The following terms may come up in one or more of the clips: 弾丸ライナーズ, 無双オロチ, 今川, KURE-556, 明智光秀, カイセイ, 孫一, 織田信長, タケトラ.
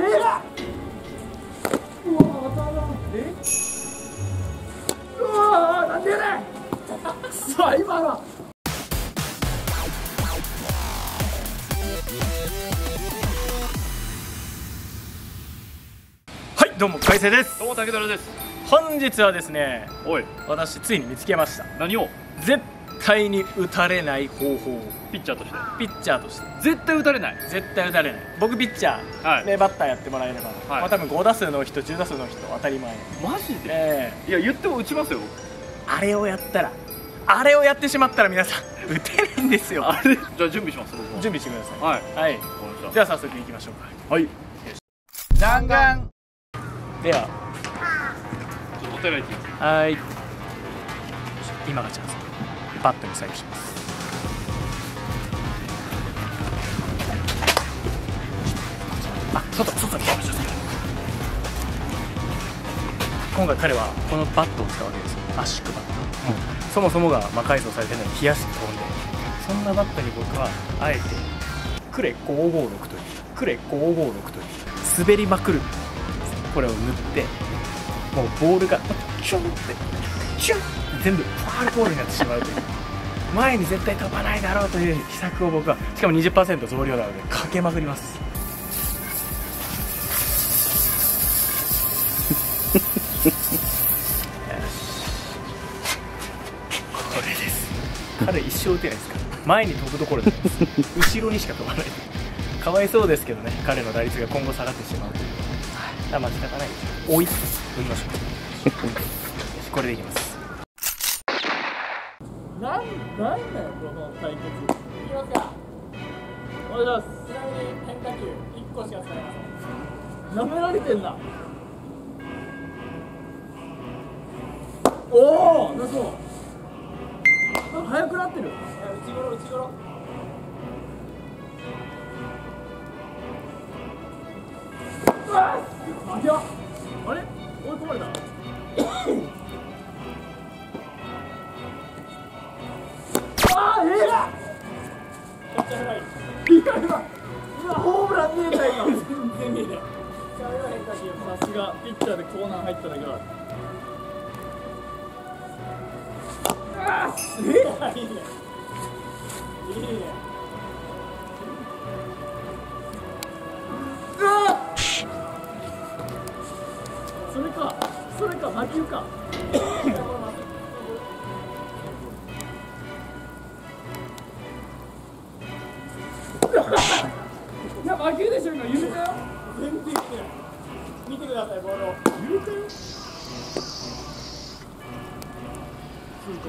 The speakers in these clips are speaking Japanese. はい、どうも海星です。どうも竹虎です。本日はですね、おい、私ついに見つけました。何を？絶対に打たれない方法。ピッチャーとして。ピッチャーとして絶対打たれない。絶対打たれない。僕ピッチャーでバッターやってもらえれば、まあ多分5打数の人10打数の人当たり前。マジで？いや言っても打ちますよ。あれをやったら、あれをやってしまったら皆さん打てないんですよ。あれ？じゃあ準備します。準備してください。はい。はい。じゃあ早速行きましょうか。はい。弾丸。では。ちょっと手がいきます。はい。今がチャンス。バットに再起します。あ、外に行きましょう。今回彼はこのバットを使うわけですよ。圧縮バット。うん、そもそもが魔改造されてない冷やし飛んで、そんなバットに僕はあえてクレ556という滑りまくるこれを塗って、もうボールがシュンってシュンって全部ファウルボールになってしまうという前に絶対飛ばないだろうという秘策を僕は、しかも 20% 増量なのでかけまくります。彼一生打てないですから、前に飛ぶところじゃないです。後ろにしか飛ばない。かわいそうですけどね、彼の打率が今後下がってしまうという。あ、まあ仕方ないです。おい、振りましょう。これでいきます。なんだよこの対決。いきますか。お願いします。ちなみに変化球1個しか使えません。なめられてんな。おお、なそう速くなってる。内頃。うわっ、ありゃ、あれ、追い込まれた。ああ、うわ、ホームラン見えないよ。全然見えない。さすがピッチャーでコーナー入っただけは。いいね、それか魔球か。いや魔球でしょ今。揺れたよ。全然見てください、ボールを。揺れたよ。そうか。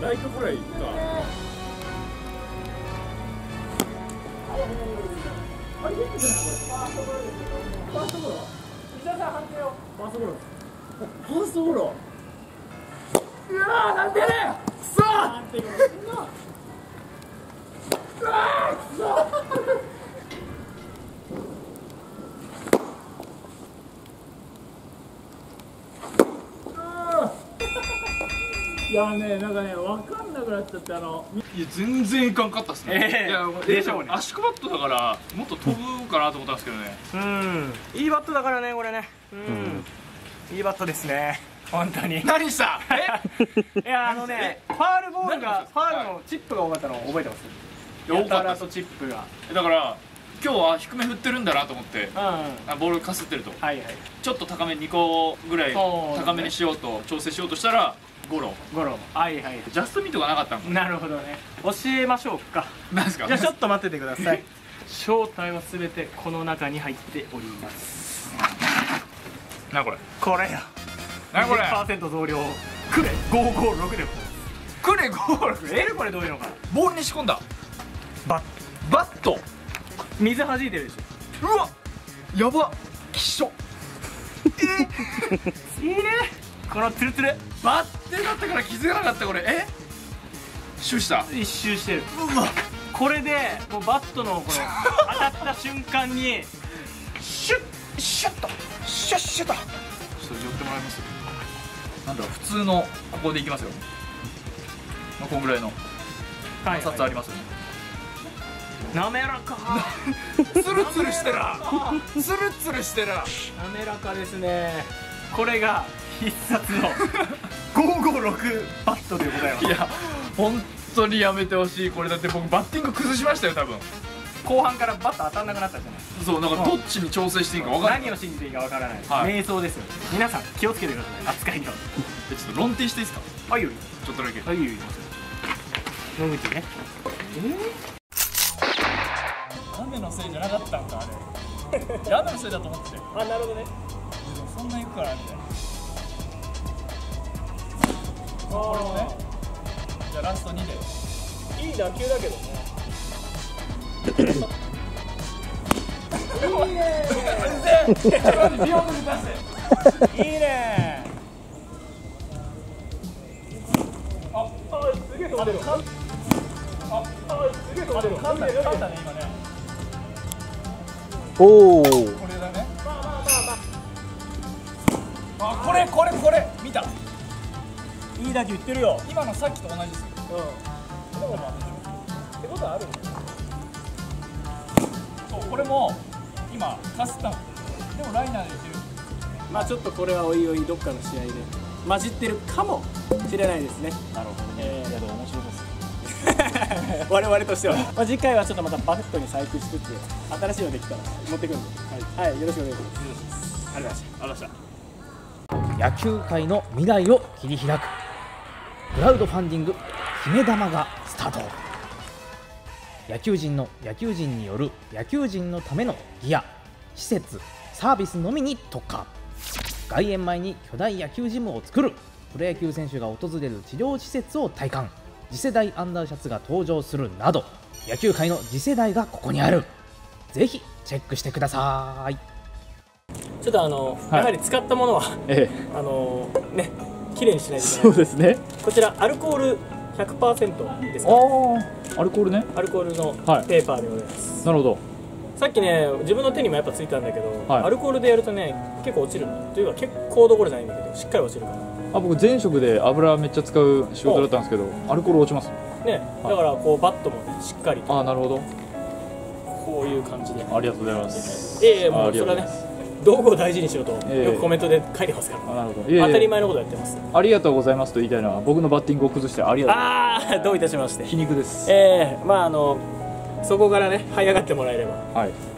ライトフライか。あれヒットじゃないこれ。ファーストゴロ。藤田さん判定を。ファーストゴロ。うわー、なんでね。くそー。うわー、くそー。いやね、なんかね、わかんなくなっちゃって、いや、全然いかんかったっすね。いや、でしょうね。圧縮バットだから、もっと飛ぶかなと思ったんですけどね。いいバットだからね、これね。いいバットですね。本当に。何した？いや、ファールボールが、ファールのチップが多かったのを覚えてます。やたらとチップが。だから、今日は低め振ってるんだなと思って、ボールかすってると。ちょっと高め、2個ぐらい高めにしようと、調整しようとしたら。ゴロ、はいはい、ジャストミートがなかったもん。なるほどね。教えましょうか。なんですか。じゃあちょっと待っててください。正体はすべてこの中に入っております。なこれ。これよ。なこれ。10% 増量。クレ556で。クレ556。これどういうのか。ボールに仕込んだ。バット。水弾いてるでしょ。うわ。やば。きしょ。えいる。このツルツルバッテンだったから気づかなかった。これ一周した。一周してる。うわこれでもうバットのこの当たった瞬間にシュッシュッとシュッシュッと。ちょっと寄ってもらいます。なんだろう、普通のここでいきますよ。まあこんぐらいの摩擦ありますよね。滑らか。ツルツルしてら。ツルツルしてら。滑らかですね。これが必殺の556バットでございます。いや本当にやめてほしい。これだって僕バッティング崩しましたよ多分。後半からバット当たんなくなったじゃない。そう、なんかどっちに調整していいか分からない。何を信じていいか分からない。迷走ですよ。皆さん気をつけてください。扱いには。ちょっと論点していいですか。はいよ。ちょっとだけ。はいよ。野口ね。雨のせいじゃなかったんかあれ。雨のせいだと思って。あ、なるほどね。そんな行くからみたいな。これもね。じゃあラスト2で。いい打球だけどね。いいね。うぜえ。いいね。あ、すげえ飛んでる。あ、すげえ飛んでる。勝ったね、勝ったね、今ね。おお。これだね。まあまあまあまあ。あ、これ見た。いいだけ言ってるよ。今のさっきと同じですよ。うん。でもまあ。ってことはあるんだよ。これも今カスタムでもライナーでいける。まあちょっとこれはおいおいどっかの試合で混じってるかもしれないですね。なるほどね。いやでも面白いです我々としてはまあ次回はちょっとまたバットに細工しつつ新しいのできたら持ってくるんで、はい、はい、よろしくお願いします。ありがとうございました。野球界の未来を切り開くクラウドファンディング決め玉がスタート。野球人による野球人のためのギア、施設、サービスのみに特化。外苑前に巨大野球ジムを作る。プロ野球選手が訪れる治療施設を体感。次世代アンダーシャツが登場するなど、野球界の次世代がここにある。ぜひチェックしてください。ちょっとやはり使ったものは、ね、きれいにしないといけない。そうですね。こちらアルコール100% ですか。アルコールね。アルコールのペーパーでございます。なるほど。さっきね、自分の手にもやっぱついたんだけど、アルコールでやるとね、結構落ちるというか、結構どころじゃないんだけど、しっかり落ちるから。あ、僕前職で油めっちゃ使う仕事だったんですけど、アルコール落ちます。ね、だからこうバットもね、しっかり。あ、なるほど。こういう感じで。ありがとうございます。もうそれはね、道具を大事にしようと、よくコメントで書いてますから、当たり前のことやってます。ありがとうございますと言いたいのは、僕のバッティングを崩してありがとうございます。どういたしまして。皮肉です。まあそこからね、這い上がってもらえれば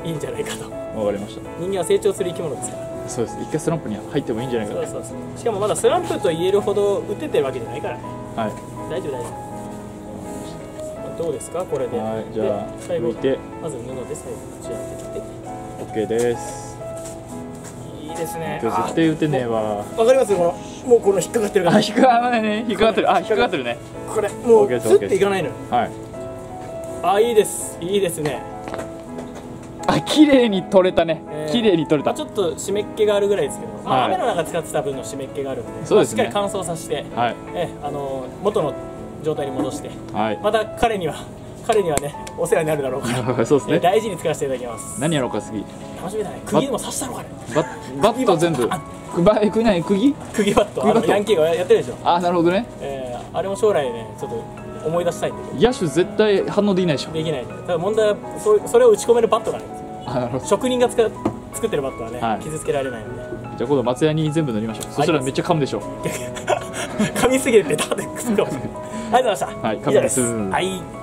いいんじゃないかと。わかりました。人間は成長する生き物ですから。そうです。一回スランプに入ってもいいんじゃないかと。そうそうそう。しかもまだスランプと言えるほど打ててるわけじゃないからね。はい、大丈夫大丈夫。どうですかこれで。はい、じゃあ最後まず布で最後こちら当てて OK です。ですね。絶対打てねえわ。わかりますよ、もうこの引っかかってるから。引っかかってる。あ、引っかかってるね。これもうずっていかないの。はい。あ、いいです。いいですね。あ、綺麗に取れたね。綺麗に取れた。ちょっと湿っ気があるぐらいですけど、雨の中使ってた分の湿っ気があるんで、しっかり乾燥させて、元の状態に戻して、また彼にはね、お世話になるだろうから。そうですね。大事に使わせていただきます。何やろうか次。楽しみだね。釘でも刺したのかね。バット全部。釘バット。ヤンキーがやってるでしょ。あ、なるほどね。あれも将来ね、ちょっと思い出したいんで。野手絶対反応できないでしょ。できない。ただ問題はそれを打ち込めるバットがない。職人が作ってるバットはね、傷つけられないので。じゃあ今度松屋に全部塗りましょう。そしたらめっちゃ噛むでしょ。噛みすぎてダーッてくっつくかもしれない。ありがとうございました。はい、噛みます。はい。